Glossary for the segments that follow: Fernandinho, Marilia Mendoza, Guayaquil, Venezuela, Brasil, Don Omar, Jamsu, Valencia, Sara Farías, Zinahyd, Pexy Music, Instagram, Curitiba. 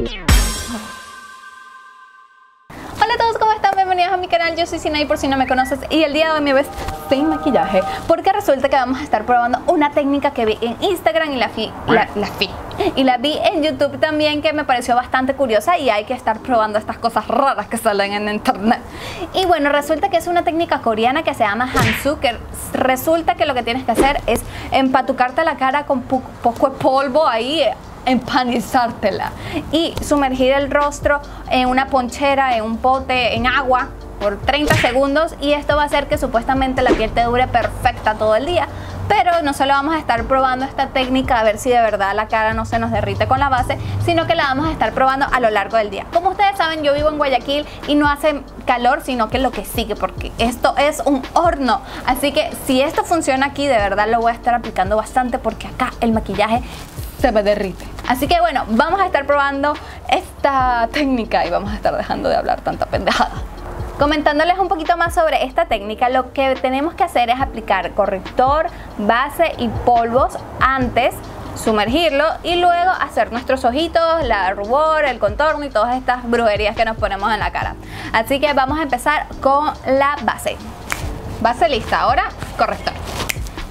Hola a todos, ¿cómo están? Bienvenidos a mi canal, yo soy Zinahyd por si no me conoces, y el día de hoy me ves sin maquillaje porque resulta que vamos a estar probando una técnica que vi en Instagram y la vi en YouTube también, que me pareció bastante curiosa, y hay que estar probando estas cosas raras que salen en internet. Y bueno, resulta que es una técnica coreana que se llama Jamsu, que resulta que lo que tienes que hacer es empatucarte la cara con poco de polvo ahí, empanizártela, y sumergir el rostro en una ponchera, en un pote, en agua por 30 segundos, y esto va a hacer que supuestamente la piel te dure perfecta todo el día. Pero no solo vamos a estar probando esta técnica a ver si de verdad la cara no se nos derrite con la base, sino que la vamos a estar probando a lo largo del día. Como ustedes saben, yo vivo en Guayaquil y no hace calor, sino que lo que sigue, porque esto es un horno. Así que si esto funciona aquí, de verdad lo voy a estar aplicando bastante, porque acá el maquillaje se me derrite. Así que bueno, vamos a estar probando esta técnica y vamos a estar dejando de hablar tanta pendejada. Comentándoles un poquito más sobre esta técnica, lo que tenemos que hacer es aplicar corrector, base y polvos antes, sumergirlo y luego hacer nuestros ojitos, la rubor, el contorno y todas estas brujerías que nos ponemos en la cara. Así que vamos a empezar con la base. Base lista, ahora corrector.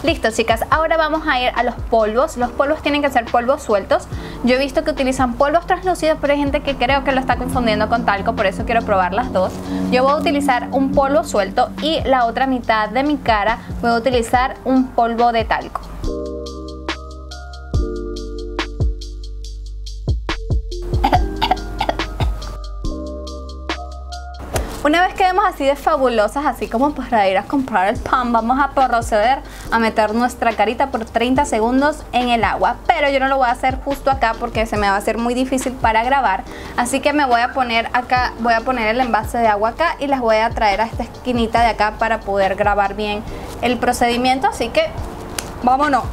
Listo, chicas, ahora vamos a ir a los polvos. Los polvos tienen que ser polvos sueltos. Yo he visto que utilizan polvos translúcidos, pero hay gente que creo que lo está confundiendo con talco, por eso quiero probar las dos. Yo voy a utilizar un polvo suelto y la otra mitad de mi cara voy a utilizar un polvo de talco. Una vez que vemos así de fabulosas, así como para ir a comprar el pan, vamos a proceder a meter nuestra carita por 30 segundos en el agua. Pero yo no lo voy a hacer justo acá porque se me va a hacer muy difícil para grabar. Así que me voy a poner acá, voy a poner el envase de agua acá y las voy a traer a esta esquinita de acá para poder grabar bien el procedimiento. Así que vámonos.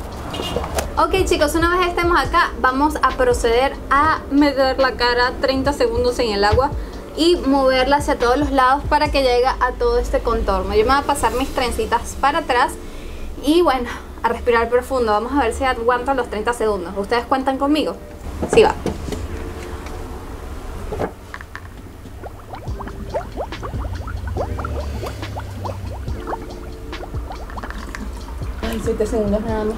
Ok, chicos, una vez estemos acá, vamos a proceder a meter la cara 30 segundos en el agua y moverla hacia todos los lados para que llegue a todo este contorno. Yo me voy a pasar mis trencitas para atrás y bueno, a respirar profundo. Vamos a ver si aguanto los 30 segundos. ¿Ustedes cuentan conmigo? Sí va. Ay, 7 segundos nada más.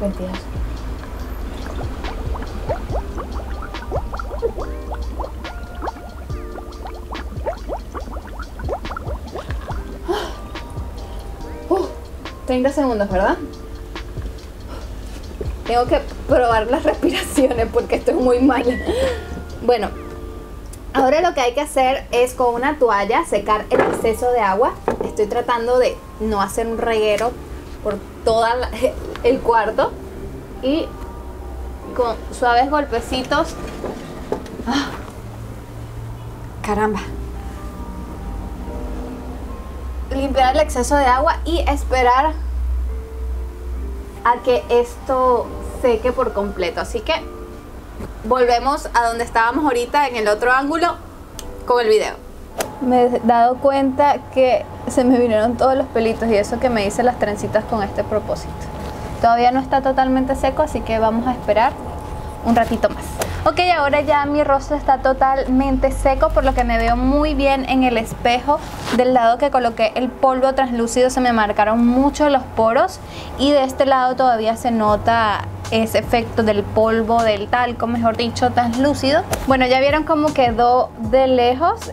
Mentiras. Oh, 30 segundos, ¿verdad? Tengo que probar las respiraciones porque estoy muy mala. Bueno, ahora lo que hay que hacer es con una toalla secar el exceso de agua. Estoy tratando de no hacer un reguero por toda el cuarto, y con suaves golpecitos. ¡Ah! Caramba, limpiar el exceso de agua y esperar a que esto seque por completo. Así que volvemos a donde estábamos ahorita, en el otro ángulo, con el video. Me he dado cuenta que se me vinieron todos los pelitos, y eso que me hice las trencitas con este propósito. Todavía no está totalmente seco, así que vamos a esperar un ratito más. Ok, ahora ya mi rostro está totalmente seco, por lo que me veo muy bien en el espejo. Del lado que coloqué el polvo translúcido se me marcaron mucho los poros, y de este lado todavía se nota ese efecto del polvo, del talco, mejor dicho, translúcido. Bueno, ya vieron cómo quedó de lejos,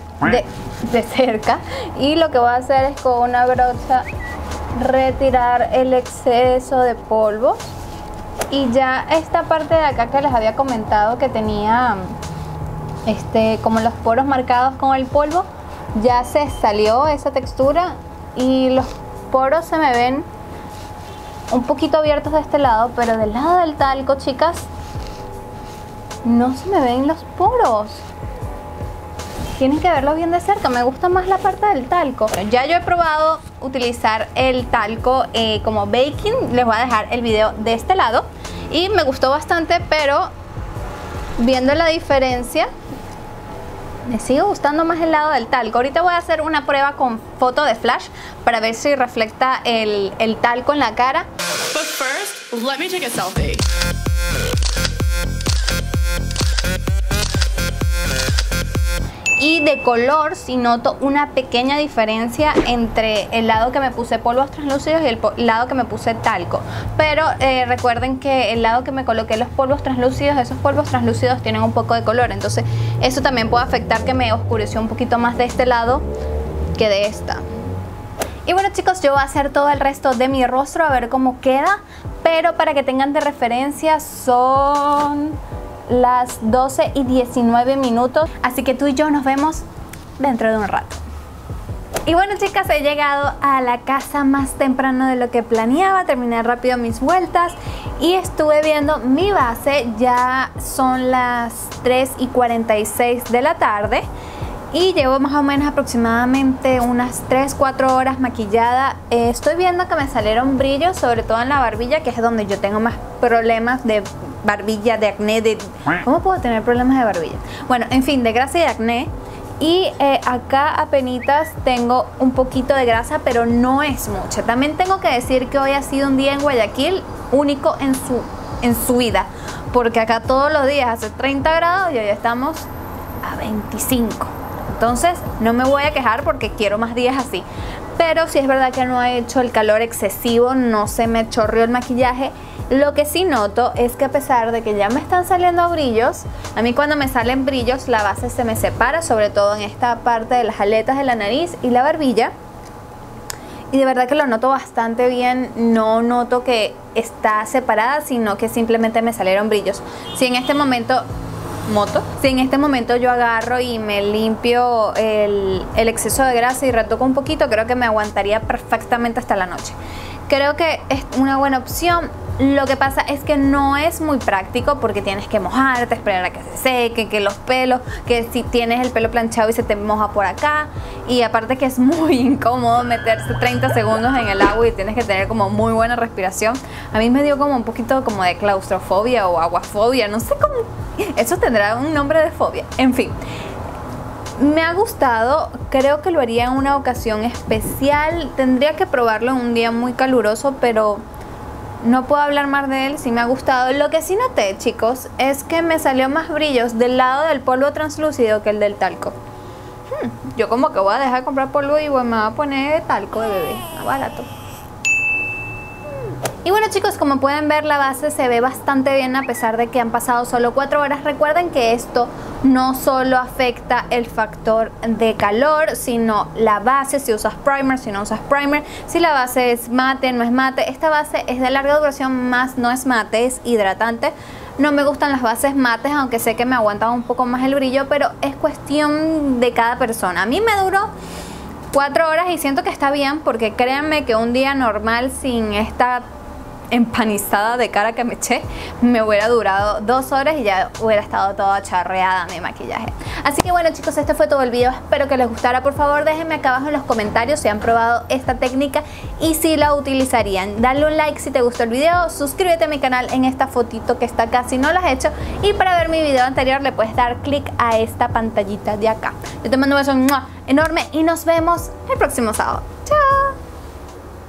de cerca, y lo que voy a hacer es con una brocha retirar el exceso de polvo. Y ya esta parte de acá que les había comentado que tenía como los poros marcados con el polvo, ya se salió esa textura y los poros se me ven un poquito abiertos de este lado, pero del lado del talco, chicas, no se me ven los poros. Tienen que verlo bien de cerca, me gusta más la parte del talco. Bueno, ya yo he probado utilizar el talco como baking, les voy a dejar el video de este lado. y me gustó bastante, pero viendo la diferencia me sigue gustando más el lado del talco. Ahorita voy a hacer una prueba con foto de flash para ver si refleja el talco en la cara. But first, let me take a selfie. Y de color sí noto una pequeña diferencia entre el lado que me puse polvos translúcidos y el lado que me puse talco. Pero recuerden que el lado que me coloqué los polvos translúcidos, esos polvos translúcidos tienen un poco de color. Entonces eso también puede afectar que me oscureció un poquito más de este lado que de esta. Y bueno chicos, yo voy a hacer todo el resto de mi rostro a ver cómo queda. Pero para que tengan de referencia son las 12:19, así que tú y yo nos vemos dentro de un rato. Y bueno chicas, he llegado a la casa más temprano de lo que planeaba, terminé rápido mis vueltas y estuve viendo mi base. Ya son las 3:46 de la tarde y llevo más o menos aproximadamente unas 3-4 horas maquillada. Estoy viendo que me salieron brillos, sobre todo en la barbilla, que es donde yo tengo más problemas de barbilla, de acné, de... ¿Cómo puedo tener problemas de barbilla? Bueno, en fin, de grasa y de acné. Y acá apenitas tengo un poquito de grasa, pero no es mucha. También tengo que decir que hoy ha sido un día en Guayaquil único en su vida, porque acá todos los días hace 30 grados y hoy estamos a 25. Entonces no me voy a quejar porque quiero más días así. Pero sí es verdad que no ha hecho el calor excesivo, no se me chorreó el maquillaje. Lo que sí noto es que a pesar de que ya me están saliendo brillos, a mí cuando me salen brillos la base se me separa, sobre todo en esta parte de las aletas de la nariz y la barbilla. Y de verdad que lo noto bastante bien, no noto que está separada, sino que simplemente me salieron brillos. Si en este momento yo agarro y me limpio el exceso de grasa y retoco un poquito, creo que me aguantaría perfectamente hasta la noche. Creo que es una buena opción. Lo que pasa es que no es muy práctico porque tienes que mojarte, esperar a que se seque, que los pelos, que si tienes el pelo planchado y se te moja por acá. Y aparte que es muy incómodo meterse 30 segundos en el agua y tienes que tener como muy buena respiración. A mí me dio como un poquito como de claustrofobia o aguafobia, no sé cómo, eso tendrá un nombre de fobia, en fin. Me ha gustado, creo que lo haría en una ocasión especial, tendría que probarlo en un día muy caluroso, pero no puedo hablar más de él. Sí me ha gustado. Lo que sí noté, chicos, es que me salió más brillos del lado del polvo translúcido que el del talco. Yo como que voy a dejar de comprar polvo y me voy a poner talco de bebé, más barato. Y bueno chicos, como pueden ver, la base se ve bastante bien a pesar de que han pasado solo 4 horas. Recuerden que esto no solo afecta el factor de calor, sino la base, si usas primer, si no usas primer, si la base es mate, no es mate. Esta base es de larga duración, más no es mate, es hidratante. No me gustan las bases mates, aunque sé que me aguantan un poco más el brillo, pero es cuestión de cada persona. A mí me duró 4 horas y siento que está bien, porque créanme que un día normal sin esta empanizada de cara que me eché me hubiera durado 2 horas y ya hubiera estado toda charreada mi maquillaje. Así que bueno chicos, este fue todo el video, espero que les gustara. Por favor déjenme acá abajo en los comentarios si han probado esta técnica y si la utilizarían. Dale un like si te gustó el video, suscríbete a mi canal en esta fotito que está acá si no la has hecho, y para ver mi video anterior le puedes dar clic a esta pantallita de acá. Yo te mando un beso enorme y nos vemos el próximo sábado.